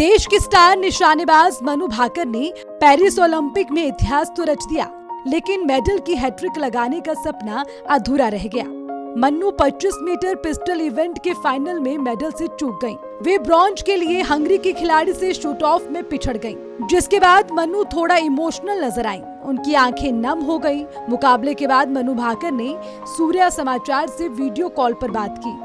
देश की स्टार निशानेबाज मनु भाकर ने पेरिस ओलंपिक में इतिहास तो रच दिया, लेकिन मेडल की हैट्रिक लगाने का सपना अधूरा रह गया। मनु 25 मीटर पिस्टल इवेंट के फाइनल में मेडल से चूक गईं। वे ब्रॉन्ज के लिए हंगरी की खिलाड़ी से शूट ऑफ में पिछड़ गईं, जिसके बाद मनु थोड़ा इमोशनल नजर आईं। उनकी आंखें नम हो गयी। मुकाबले के बाद मनु भाकर ने सूर्या समाचार से वीडियो कॉल पर बात की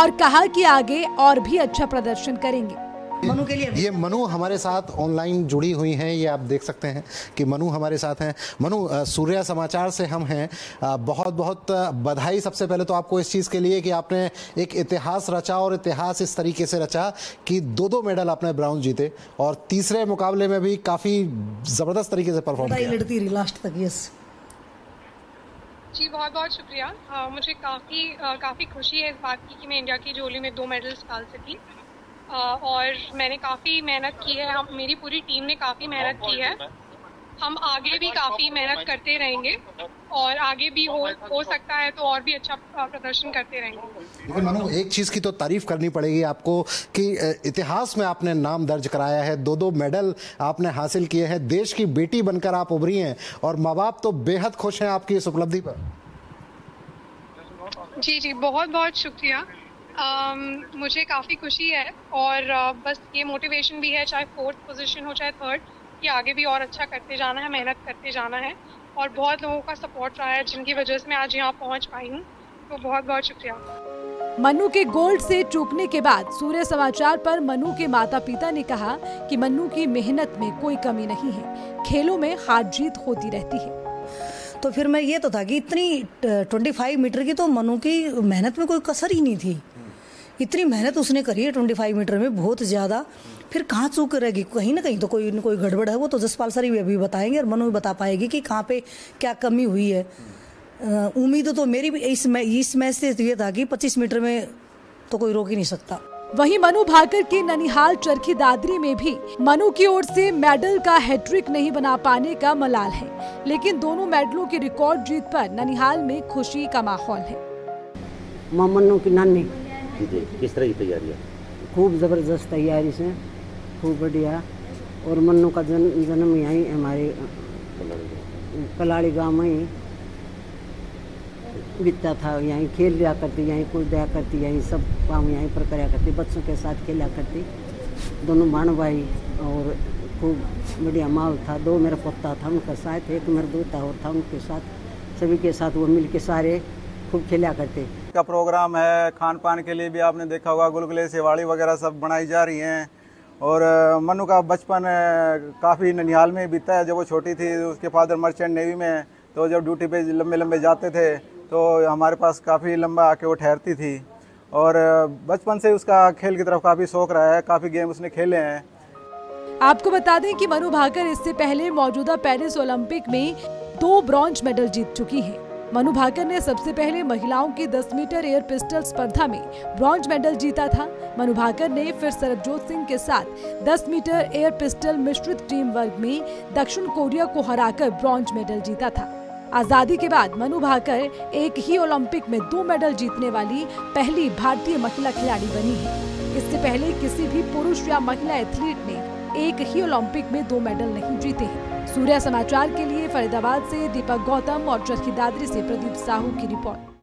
और कहा कि आगे और भी अच्छा प्रदर्शन करेंगे। मनु के लिए ये मनु हमारे साथ ऑनलाइन जुड़ी हुई हैं, ये आप देख सकते हैं कि मनु हमारे साथ हैं। मनु, सूर्या समाचार से हम हैं। बहुत बहुत बधाई सबसे पहले तो आपको इस चीज़ के लिए कि आपने एक इतिहास रचा, और इतिहास इस तरीके से रचा कि दो मेडल आपने ब्राउन जीते और तीसरे मुकाबले में भी काफ़ी ज़बरदस्त तरीके से परफॉर्म किया लास्ट तक। यस जी, बहुत बहुत शुक्रिया। मुझे काफ़ी खुशी है इस बात की कि मैं इंडिया की झोली में 2 मेडल्स डाल सकी। और मैंने काफ़ी मेहनत की है, मेरी पूरी टीम ने काफ़ी मेहनत की है। हम आगे भी काफ़ी मेहनत करते रहेंगे और आगे भी हो सकता है तो और भी अच्छा प्रदर्शन करते रहेंगे। लेकिन मनु, एक चीज़ की तो तारीफ करनी पड़ेगी आपको कि इतिहास में आपने नाम दर्ज कराया है, 2 मेडल आपने हासिल किए हैं, देश की बेटी बनकर आप उभरी हैं और माँ बाप तो बेहद खुश हैं आपकी इस उपलब्धि पर। जी जी, बहुत बहुत शुक्रिया। मुझे काफ़ी खुशी है और बस ये मोटिवेशन भी है, चाहे 4th पोजीशन हो चाहे 3rd, कि आगे भी और अच्छा करते जाना है, मेहनत करते जाना है। और बहुत लोगों का सपोर्ट रहा है जिनकी वजह से मैं आज यहाँ पहुँच पाई हूँ, तो बहुत बहुत शुक्रिया। मनु के गोल्ड से चूकने के बाद सूर्य समाचार पर मनु के माता पिता ने कहा कि मनु की मेहनत में कोई कमी नहीं है, खेलों में हार जीत होती रहती है। तो फिर मैं ये तो था कि इतनी 25 मीटर की तो मनु की मेहनत में कोई कसर ही नहीं थी, इतनी मेहनत उसने करी है 25 मीटर में, बहुत ज़्यादा। फिर कहाँ चूक रहेगी, कहीं ना कहीं तो कोई ना कोई गड़बड़ है। वो तो जसपाल सर भी अभी बताएंगे और मनु भी बता पाएगी कि कहाँ पे क्या कमी हुई है। उम्मीद तो मेरी भी इस मैच से ये था कि 25 मीटर में तो कोई रोक ही नहीं सकता। वहीं मनु भाकर के ननिहाल चरखी दादरी में भी मनु की ओर से मेडल का हैट्रिक नहीं बना पाने का मलाल है, लेकिन दोनों मेडलों की रिकॉर्ड जीत पर ननिहाल में खुशी का माहौल है। मनु की नानी किस तरह की तैयारी है? खूब ज़बरदस्त तैयारी से, खूब बढ़िया। और मनु का जन्म यहीं हमारे कलाड़ी गाँव में बीतता था। यहीं खेल लिया करती, यहीं कूद दिया करती, यहीं सब काम यहीं पर कराया करती, बच्चों के साथ खेला करती, दोनों भाण भाई। और खूब बढ़िया माहौल था। 2 मेरा पोता था उनके साथ, 1 मेरा दोता और था उनके साथ, सभी के साथ वो मिल के सारे खूब खेला करते। का प्रोग्राम है, खान पान के लिए भी आपने देखा होगा गुलगुले सेवाड़ी वगैरह सब बनाई जा रही हैं। और मनु का बचपन काफ़ी ननिहाल में बीता है। जब वो छोटी थी उसके फादर मर्चेंट नेवी में, तो जब ड्यूटी पे लंबे लंबे जाते थे तो हमारे पास काफ़ी लंबा आके वो ठहरती थी। और बचपन से उसका खेल की तरफ काफ़ी शौक रहा है, काफ़ी गेम उसने खेले हैं। आपको बता दें कि मनु भाकर इससे पहले मौजूदा पेरिस ओलंपिक में 2 ब्रॉन्ज मेडल जीत चुकी हैं। मनु भाकर ने सबसे पहले महिलाओं की 10 मीटर एयर पिस्टल स्पर्धा में ब्रॉन्ज मेडल जीता था। मनु भाकर ने फिर सरबजोत सिंह के साथ 10 मीटर एयर पिस्टल मिश्रित टीम वर्ग में दक्षिण कोरिया को हराकर ब्रॉन्ज मेडल जीता था। आज़ादी के बाद मनु भाकर एक ही ओलंपिक में 2 मेडल जीतने वाली पहली भारतीय महिला खिलाड़ी बनी है। इससे पहले किसी भी पुरुष या महिला एथलीट ने एक ही ओलंपिक में 2 मेडल नहीं जीते हैं। सूर्या समाचार के लिए फरीदाबाद से दीपक गौतम और चरखी दादरी से प्रदीप साहू की रिपोर्ट।